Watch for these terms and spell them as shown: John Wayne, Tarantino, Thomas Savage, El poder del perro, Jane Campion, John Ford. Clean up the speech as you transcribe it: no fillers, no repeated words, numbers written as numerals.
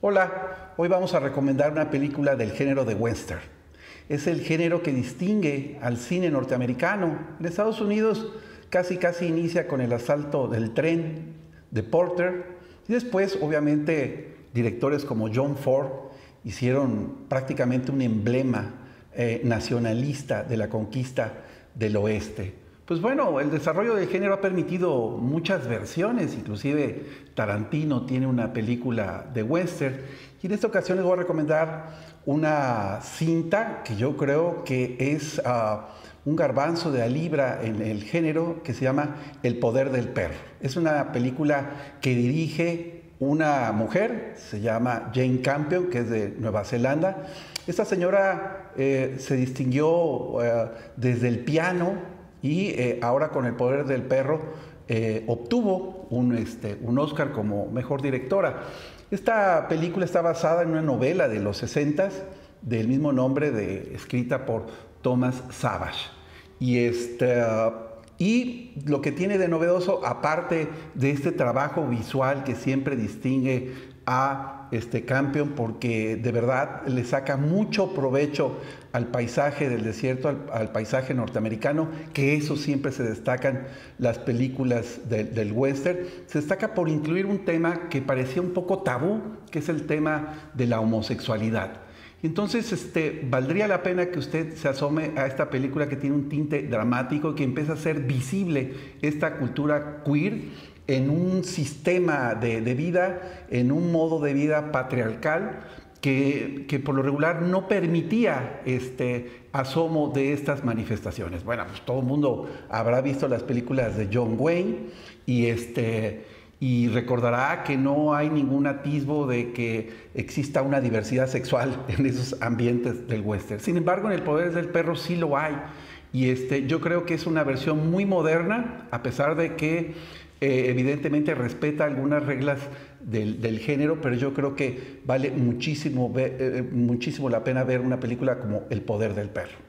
Hola, hoy vamos a recomendar una película del género de western. Es el género que distingue al cine norteamericano. En Estados Unidos casi inicia con el asalto del tren de Porter y después, obviamente, directores como John Ford hicieron prácticamente un emblema nacionalista de la conquista del oeste. Pues bueno, el desarrollo del género ha permitido muchas versiones, inclusive Tarantino tiene una película de western. Y en esta ocasión les voy a recomendar una cinta que yo creo que es un garbanzo de a libra en el género, que se llama El poder del perro. Es una película que dirige una mujer, se llama Jane Campion, que es de Nueva Zelanda. Esta señora se distinguió desde el piano y ahora con El poder del perro obtuvo un Oscar como mejor directora. Esta película está basada en una novela de los 60s del mismo nombre, escrita por Thomas Savage. Y lo que tiene de novedoso, aparte de este trabajo visual que siempre distingue a Campion, porque de verdad le saca mucho provecho al paisaje del desierto, al paisaje norteamericano, que eso siempre se destacan las películas del western. Se destaca por incluir un tema que parecía un poco tabú, que es el tema de la homosexualidad. Entonces, valdría la pena que usted se asome a esta película que tiene un tinte dramático y que empieza a ser visible esta cultura queer en un sistema de vida, en un modo de vida patriarcal que por lo regular no permitía asomo de estas manifestaciones. Bueno, pues todo el mundo habrá visto las películas de John Wayne y recordará que no hay ningún atisbo de que exista una diversidad sexual en esos ambientes del western. Sin embargo, en El poder del perro sí lo hay. Y yo creo que es una versión muy moderna, a pesar de que evidentemente respeta algunas reglas del género, pero yo creo que vale muchísimo la pena ver una película como El poder del perro.